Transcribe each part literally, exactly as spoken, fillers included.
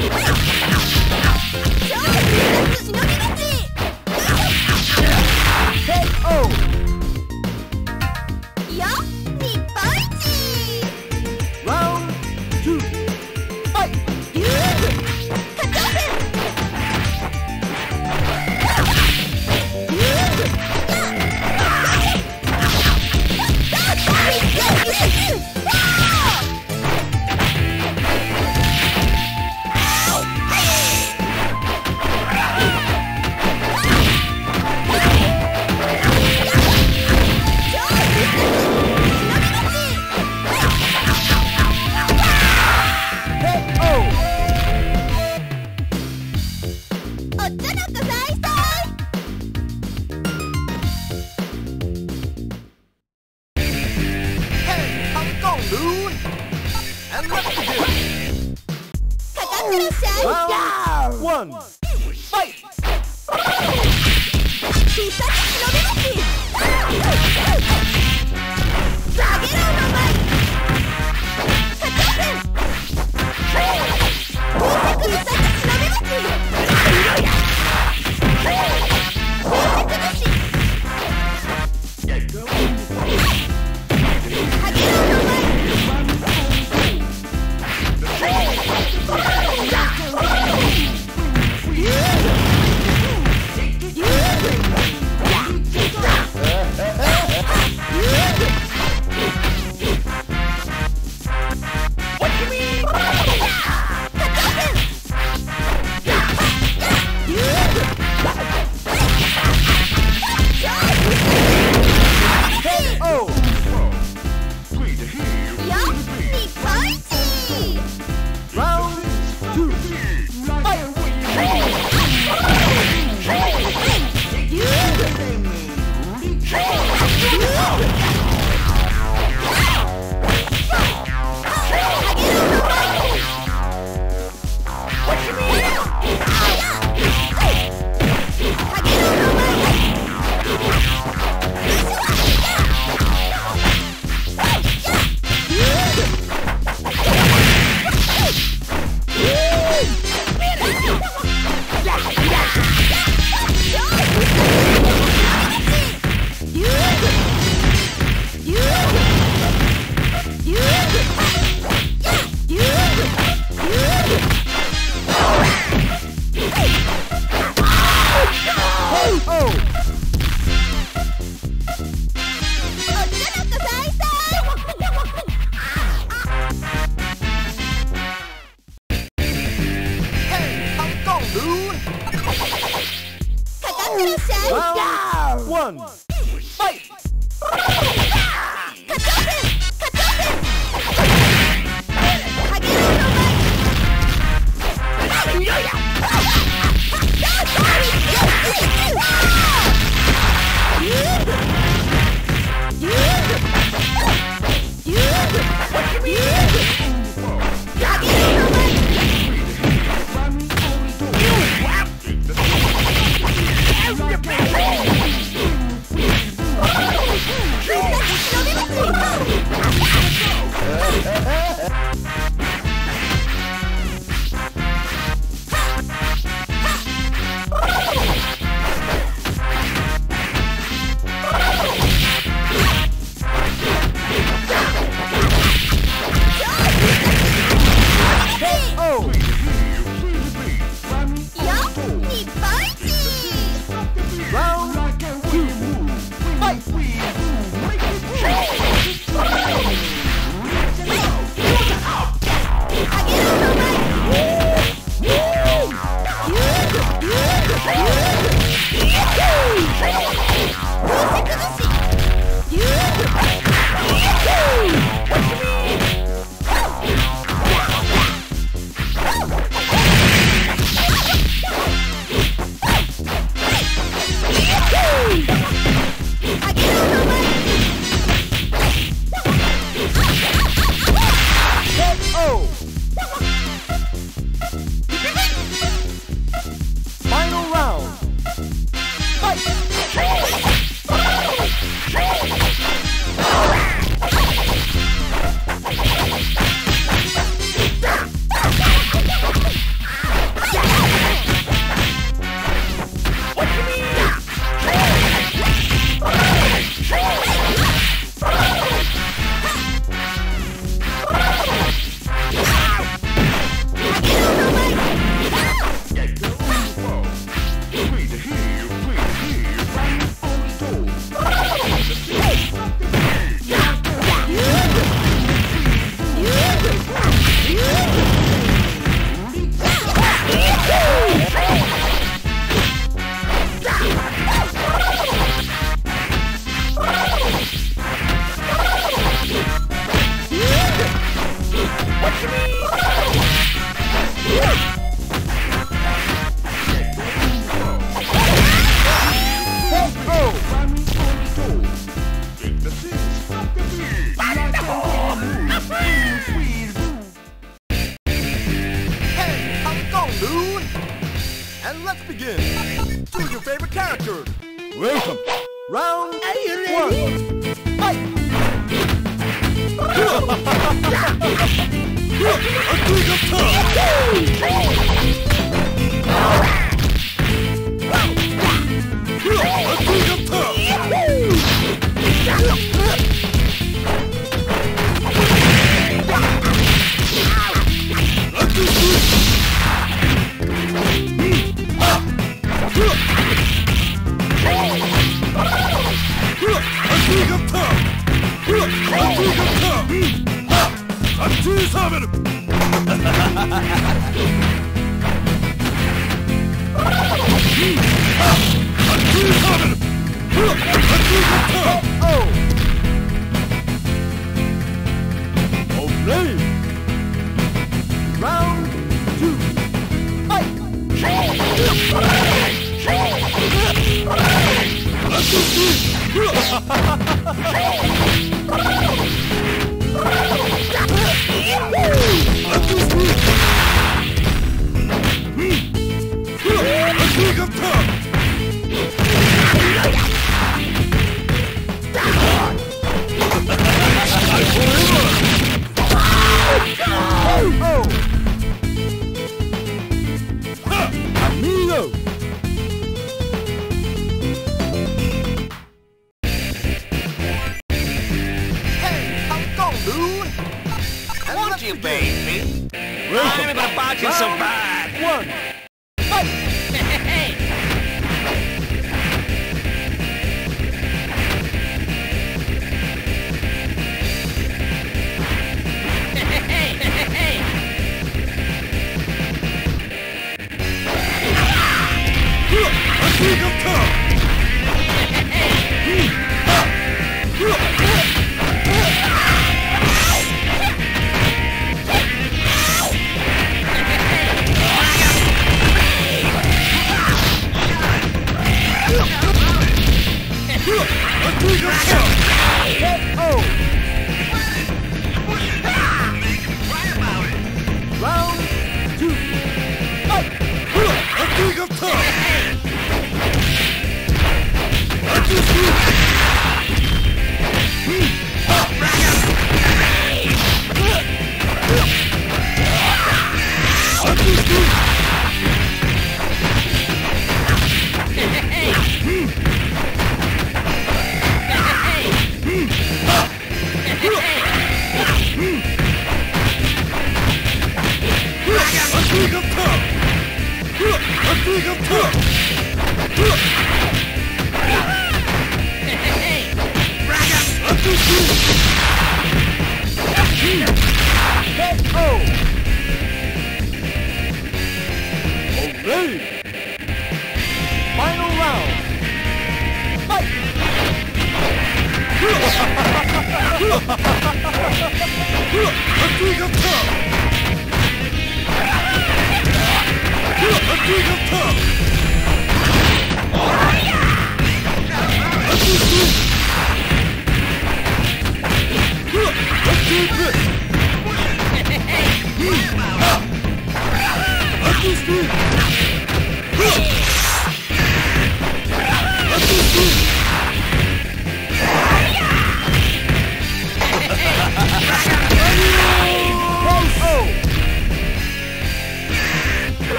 Wait! Round one, fight! Round one, fight! Let's go! and let's begin. Do your favorite character. Welcome. Round one.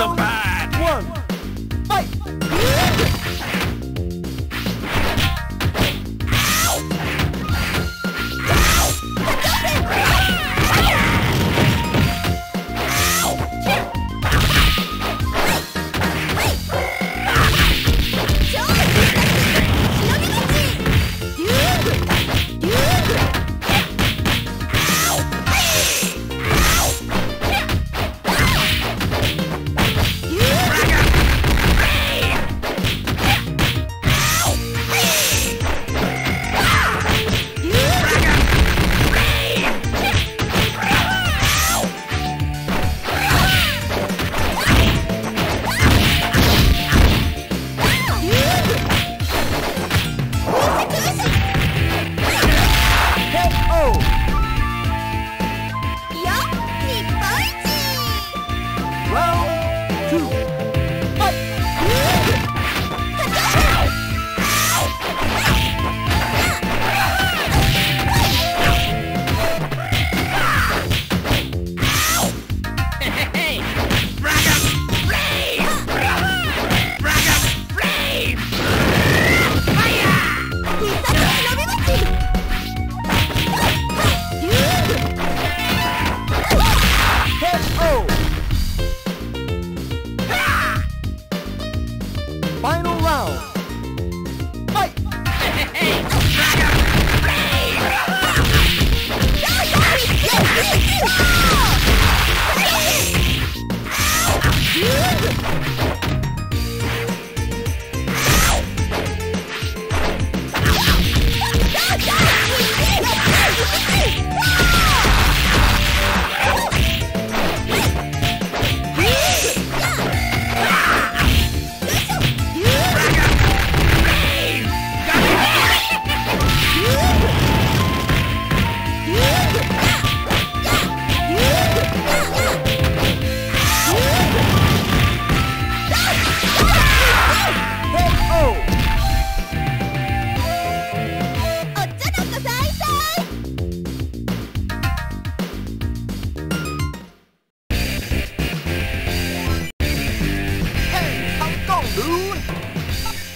So bad. One, fight.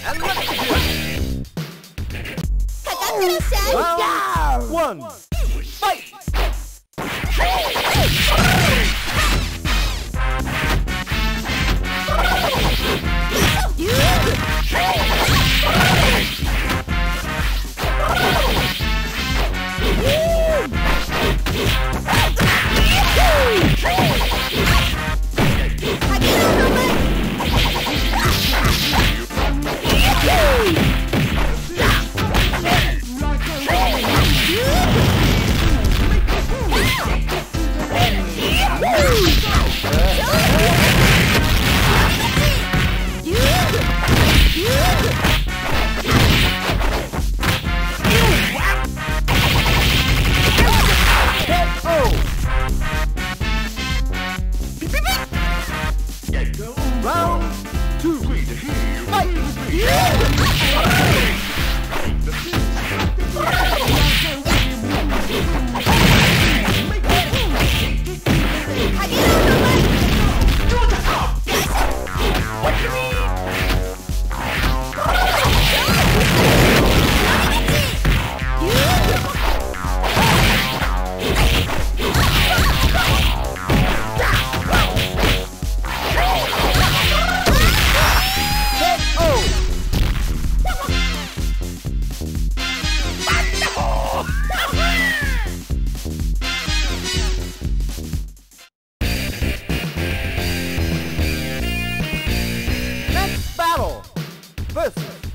and let's do it! Round one! Fight!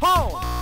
Home!